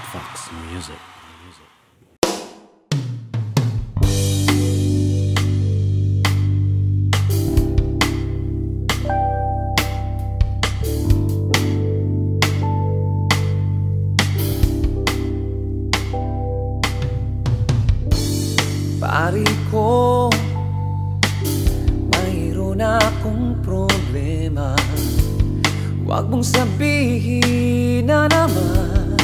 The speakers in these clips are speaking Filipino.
SoundFox Music. Pari ko mayroon akong problema. Wag mong sabihin na naman,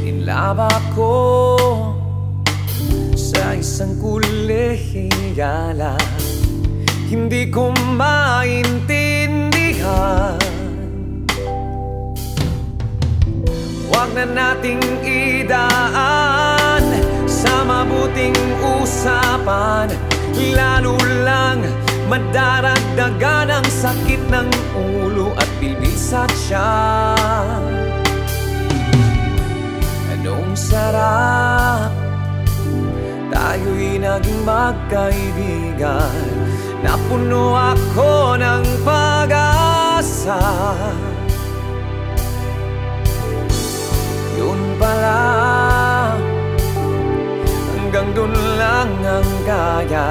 inlaba ko sa isang kulehiyala. Hindi ko maintindihan. Wag na nating idaan sa mabuting usapan, lalo lang madaragdagan ang sakit ng ulo at bilbil sa tiyan. Anong sarap, tayo'y naging magkaibigan. Napuno ako ng pag-asa. Yun pala, hanggang dun lang ang kaya.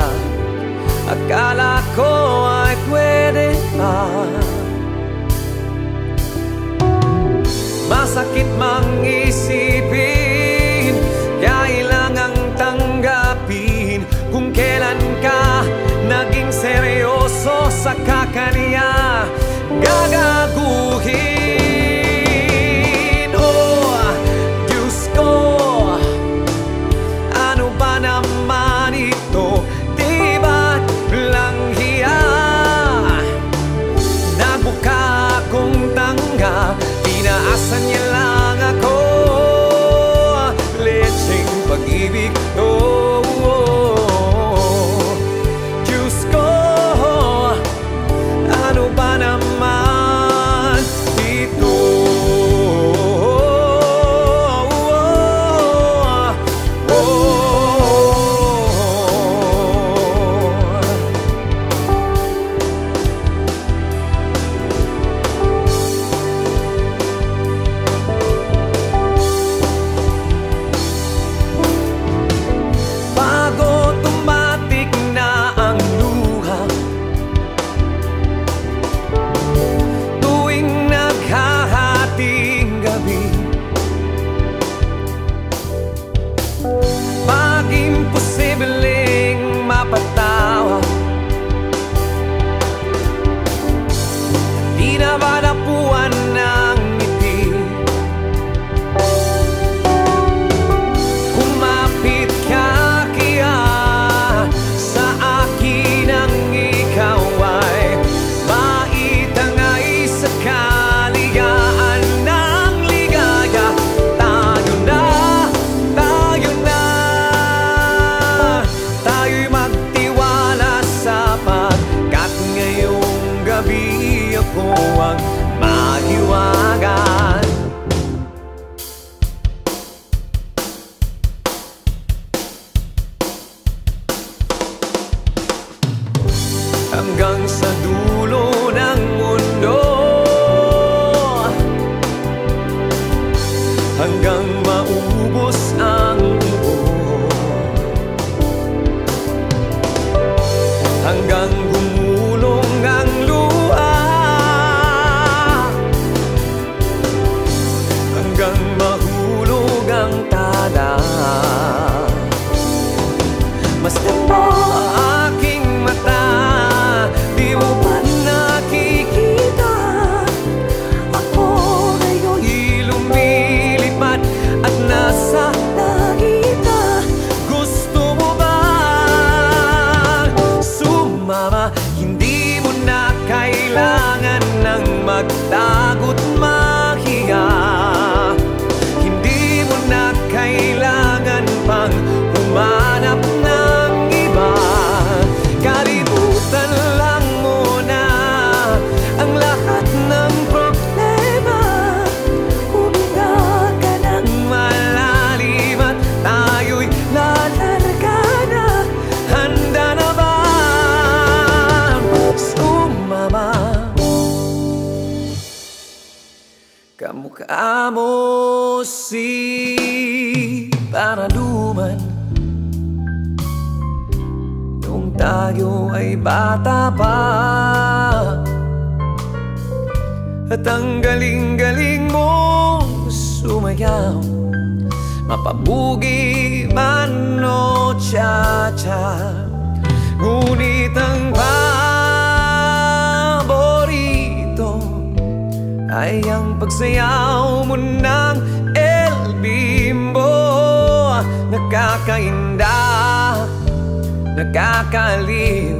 Akala ko ay pwede pa. Masakit mang isipin, kailangang tanggapin kung kailan ka naging seryoso sa kakanya. Gagaguhin, oh Diyos ko, ano ba naman ito? Pinaasan niya lang ako, lecheng pag-ibig ko. Diyos ko, ano ba naman ito? Imposibleng mapatawa, di na ba napuan ng ngiti? Kumapit ka kaya sa akin ang ikaw ay maitangay sa kaligayaan ng ligaya. Ako ang maghiwagan. Hanggang sa dulo ng mundo, hanggang maubos ang buo, hanggang gumulong ang luha, hanggang mahulog ang tala. Basta mo aking mata, di mo ba nakikita? Ako ngayon'y lumilipad at nasa nakita. Gusto mo ba sumama? Hindi mo na kailangan ng magtago't mahiya. Kailangan pang humanap ng iba. Kalimutan lang muna ang lahat ng problema. Huminga ka ng malalim at tayo'y lalarga na. Handa na ba sumama? Kamu kamusi para duman nung tayo ay bata pa, at ang galing-galing mo sumayaw, mapabugi man o cha-cha, ngunit ang ay ang pagsayaw mo ng El Bimbo. Nakakainda, nakakaliw,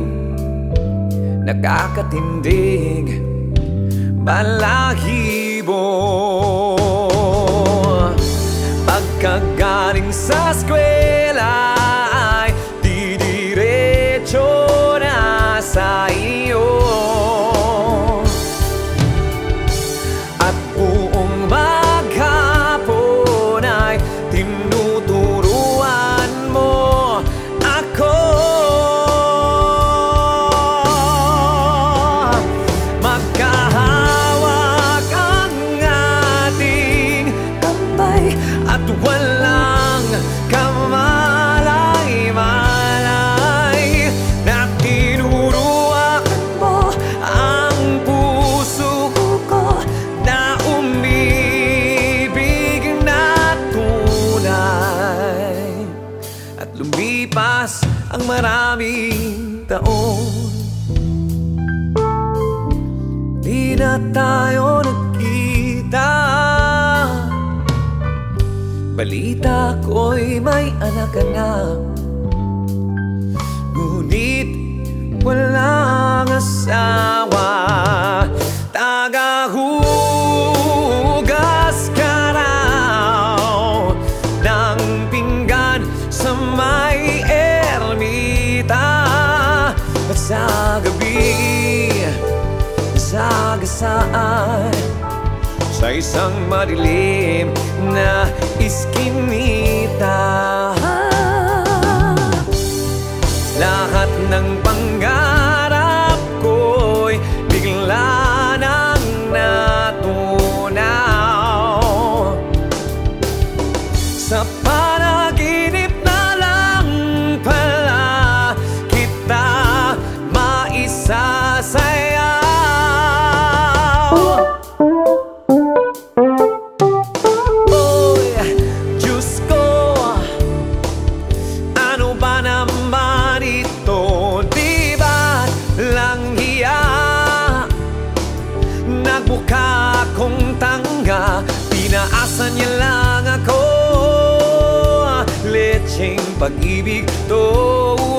nakakatindig, balahibo. Pagkagaling sa eskwela ay didiretso na sa iyo. Ang maraming taon di na tayo nagkita. Balita ko'y may anak ka na, ngunit walang asawa. Tagahugas ka raw ng pinggan sa may ermita. At sa gabi, sa gasaan, sa isang madilim na iskinita, lahat ng pangarap ko'y bigla nang natunaw. Sa mukha kong tanga, pinaasan niya lang ako. Lecheng pag-ibig to